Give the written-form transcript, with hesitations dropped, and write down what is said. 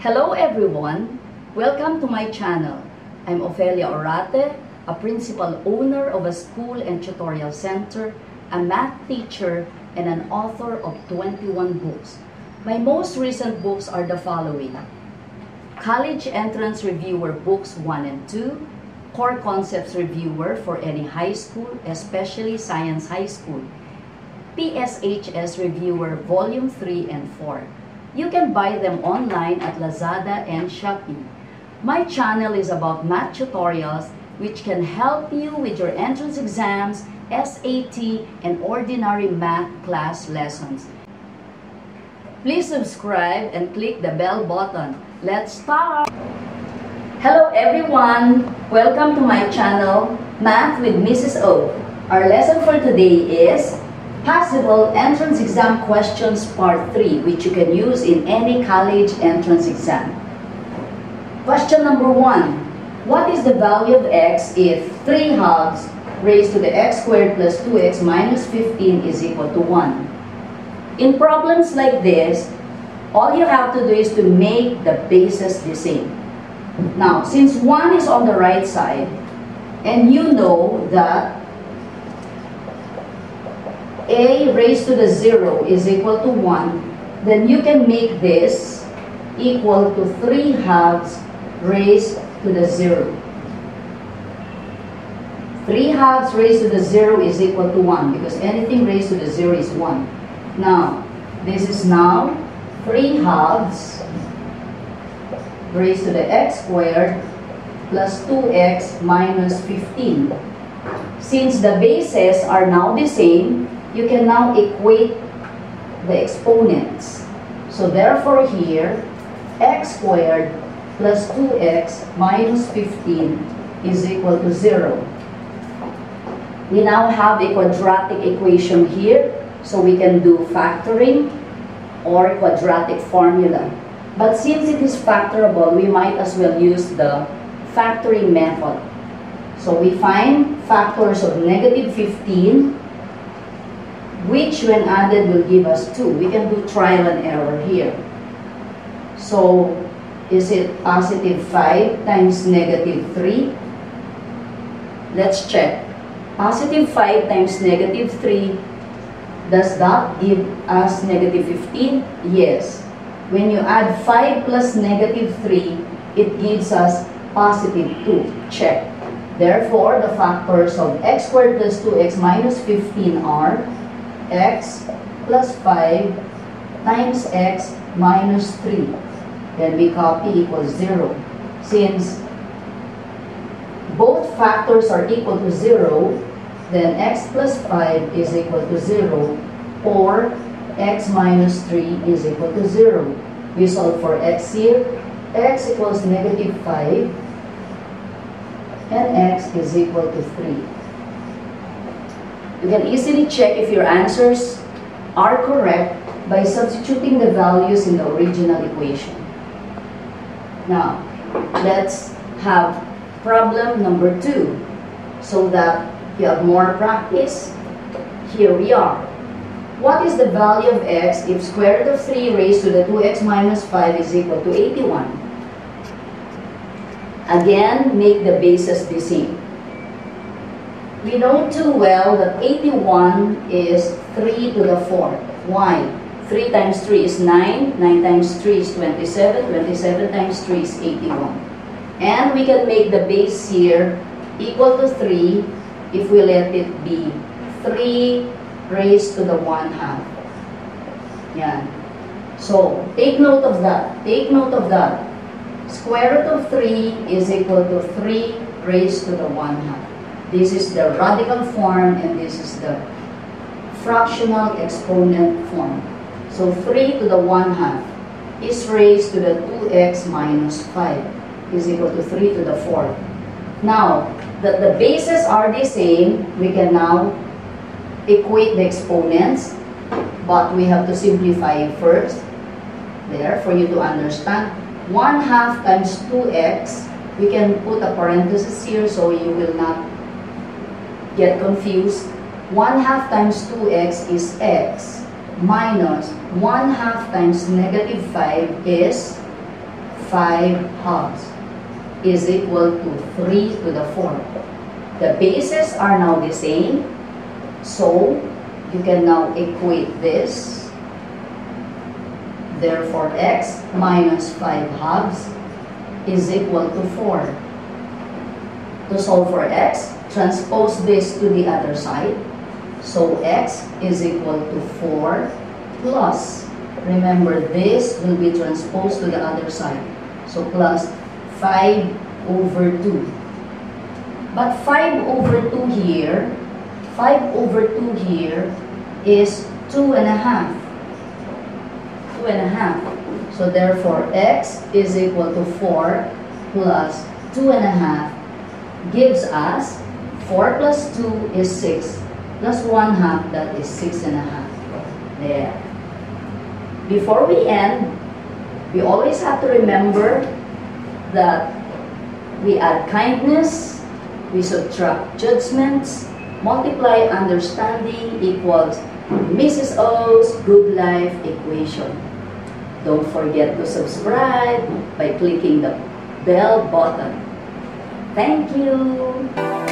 Hello everyone! Welcome to my channel. I'm Ofelia Orate, a principal owner of a school and tutorial center, a math teacher, and an author of 21 books. My most recent books are the following: College Entrance Reviewer Books 1 and 2, Core Concepts Reviewer for any high school, especially Science High School, PSHS Reviewer Volume 3 and 4. You can buy them online at Lazada and Shopee. My channel is about math tutorials which can help you with your entrance exams, SAT, and ordinary math class lessons. Please subscribe and click the bell button. Let's start! Hello everyone! Welcome to my channel, Math with Mrs. O. Our lesson for today is Possible Entrance Exam Questions Part 3, which you can use in any college entrance exam. Question number 1. What is the value of x if 3 halves raised to the x squared plus 2x minus 15 is equal to 1? In problems like this, all you have to do is to make the bases the same. Now, since 1 is on the right side, and you know that a raised to the 0 is equal to 1, then you can make this equal to 3 halves raised to the 0. 3 halves raised to the 0 is equal to 1 because anything raised to the 0 is 1. Now, this is now 3 halves raised to the x squared plus 2x minus 15. Since the bases are now the same, you can now equate the exponents. So therefore here, x squared plus 2x minus 15 is equal to 0. We now have a quadratic equation here, so we can do factoring or quadratic formula. But since it is factorable, we might as well use the factoring method. So we find factors of negative 15, which when added will give us 2. We can do trial and error here. So is it positive 5 times negative 3? Let's check. Positive 5 times negative 3, does that give us negative 15? Yes. When you add 5 plus negative 3, it gives us positive 2. Check. Therefore, the factors of x squared plus 2x minus 15 are x plus 5 times x minus 3. Then we copy equals 0. Since both factors are equal to 0, then x plus 5 is equal to 0, or x minus 3 is equal to 0. We solve for x here. X equals negative 5, and x is equal to 3. You can easily check if your answers are correct by substituting the values in the original equation. Now, let's have problem number 2 so that you have more practice. Here we are. What is the value of x if square root of 3 raised to the 2x minus 5 is equal to 81? Again, make the bases the same. We know too well that 81 is 3 to the 4th. Why? 3 times 3 is 9, 9 times 3 is 27, 27 times 3 is 81. And we can make the base here equal to 3 if we let it be 3 raised to the 1/2. Yeah. So, take note of that. Take note of that. Square root of 3 is equal to 3 raised to the 1/2. This is the radical form, and this is the fractional exponent form. So 3 to the 1/2 is raised to the 2x minus 5 is equal to 3 to the 4th. Now, that the bases are the same, we can now equate the exponents, but we have to simplify first there for you to understand. 1/2 times 2x, we can put a parenthesis here so you will not get confused. 1/2 times 2x is x minus 1/2 times negative 5 is 5 pounds is equal to 3 to the 4. The bases are now the same, so you can now equate this. Therefore, x minus 5 halves is equal to 4. To solve for x, transpose this to the other side. So x is equal to 4 plus, remember this will be transposed to the other side. So plus 5 over 2. But 5 over 2 here, 5 over 2 here is 2 and a half. 2 and a half. So therefore x is equal to 4 plus 2 and a half gives us 4 plus 2 is 6. Plus 1 half, that is 6 and a half. There. Before we end, we always have to remember that we add kindness, we subtract judgments, multiply understanding equals Mrs. O's Good Life equation. Don't forget to subscribe by clicking the bell button. Thank you!